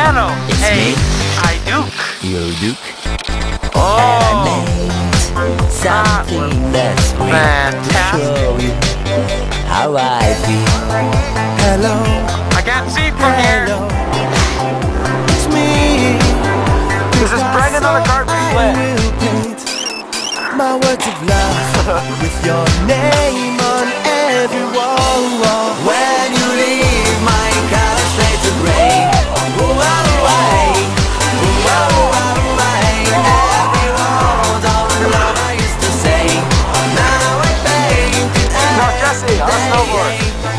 piano. It's hey, me. I Duke. You're Duke. Oh, something that's fantastic. How I feel. Hello. I can't see from here. It's me. This is Brendan on the carpet. My words of love with your name on every wall. When you leave my couch, play to rain. Every word of love I used to say. Now I paint it every Jesse, day.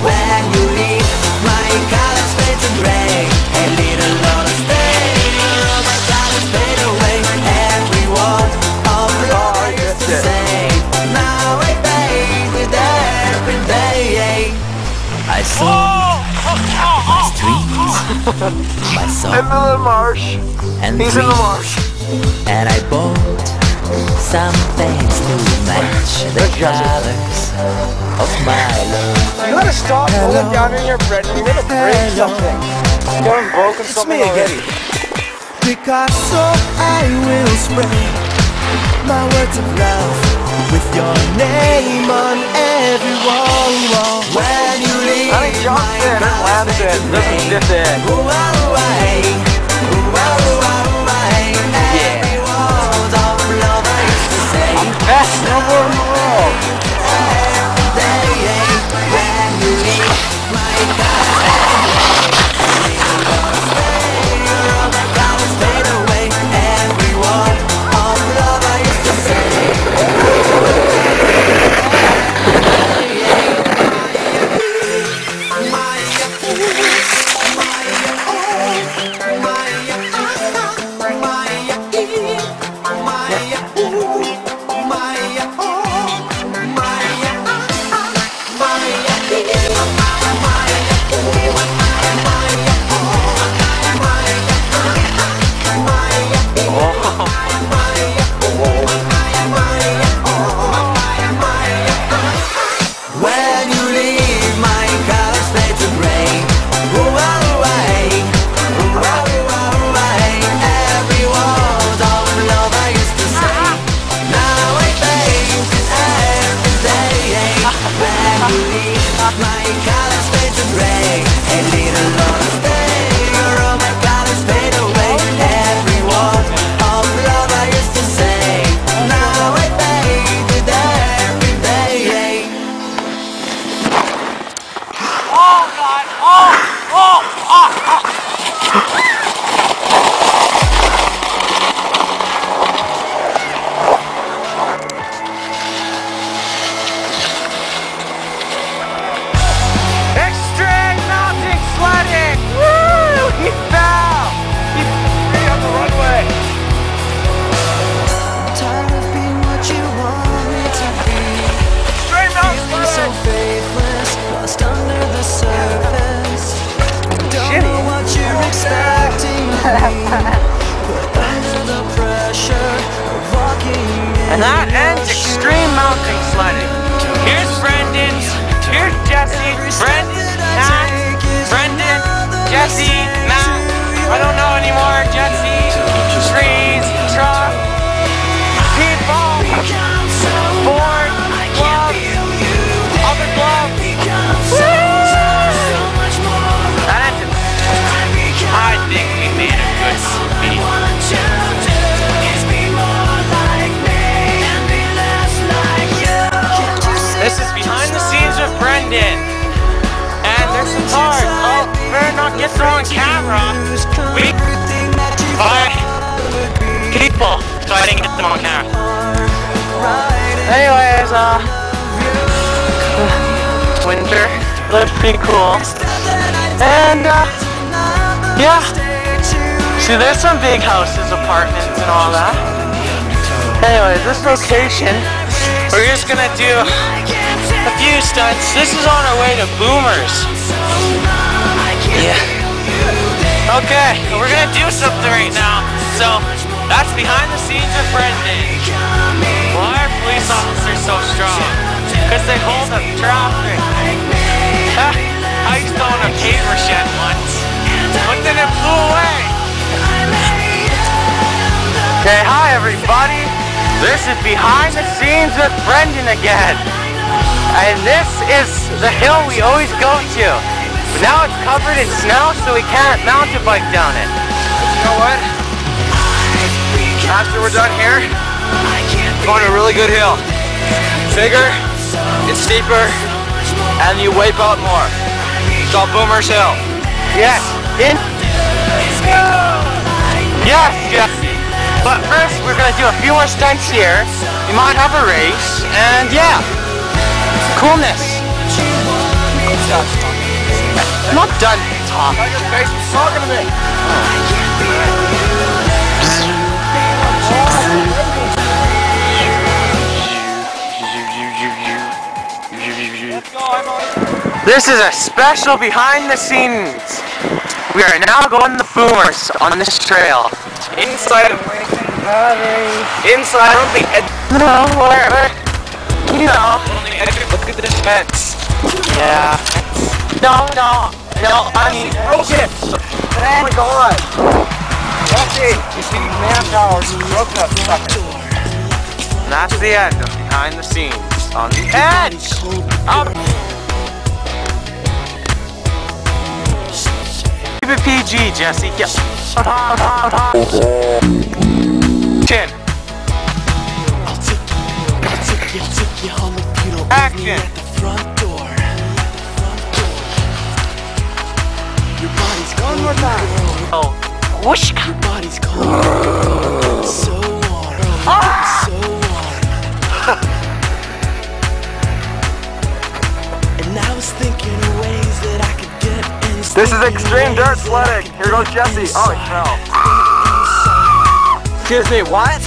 When you leave my couch, play to rain. A little lot of stay. My colors fade away. Every word of love. Now I bathe with every day. I saw my streams, my song, and he's in the marsh. And I bought some things to match the colors of my love. You gotta stop rolling down in your bread. You're gonna break something. You're gonna broken something already. Because so I will spread my words of love with your name on every wall. When you leave, I think Johnson loves it. This is different. Every word of love I used to say. I'm best number in the world. Every day, when you leave, my God. And that ends extreme mountain sledding. Here's Brendan, here's Jesse, Brendan, Jesse, Matt, I don't know anymore, Jesse, trees, truck, people, board, gloves, other gloves. That ended. I think we made a good speech. This is behind the scenes with Brendan. And there's some cards. Oh, better not get thrown on camera. We are people, so I didn't get them on camera. Anyways, winter looked pretty cool. And yeah. See, there's some big houses, apartments, and all that. Anyways, this location. We're just gonna do a few stunts. This is on our way to Boomer's. Yeah. Okay, we're gonna do something right now. So that's behind the scenes with Brendan. Why are police officers so strong? Because they hold up traffic. I used to own a paper shed once, but then it blew away. Okay, hi everybody. This is behind the scenes with Brendan again. And this is the hill we always go to. But now it's covered in snow, so we can't mountain bike down it. You know what? After we're done here, we're going to a really good hill. It's bigger, it's steeper, and you wipe out more. It's called Boomer's Hill. Yes. Yes, Jesse. But first, we're going to do a few more stunts here. You might have a race, and yeah, coolness. I'm not done, Tom. Now your face is talking to me. This is a special behind the scenes. We are now going the boomers on this trail. Inside of Inside on the edge. No, whatever. You know. On the edge. Look at this fence. Yeah. No. I mean, broken. Oh my god. That's it. You see, manpower broke up. And that's the end of behind the scenes on the edge. PG, Jesse. Yep. Chin. I'll take you home if you don't action. Meet me at the front door. Your body's cold. Oh. Whoosh. Your body's cold. So warm. So warm. And I was thinking ways that I could. This is extreme dirt sledding. Here goes Jesse. Oh, hell. Excuse me, what?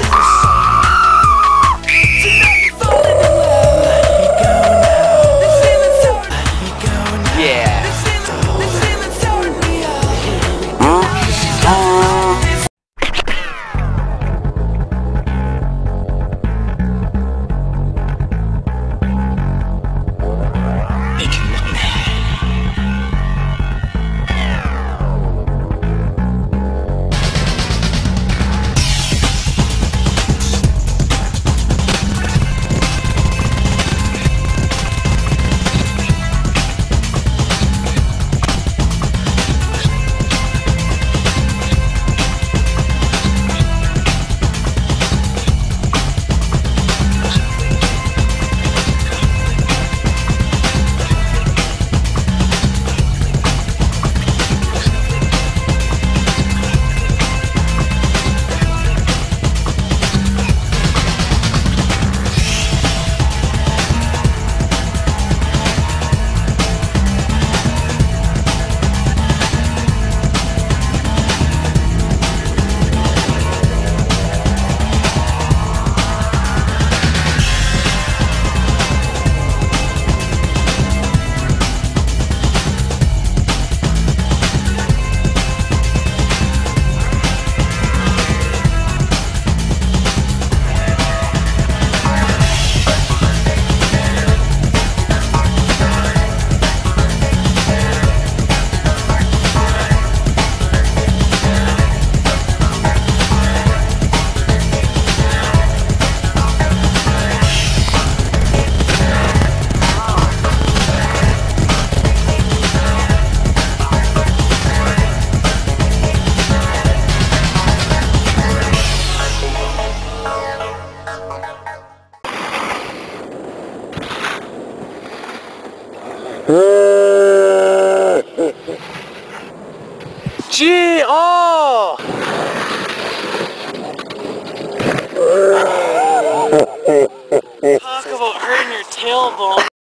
Talk about hurting your tailbone.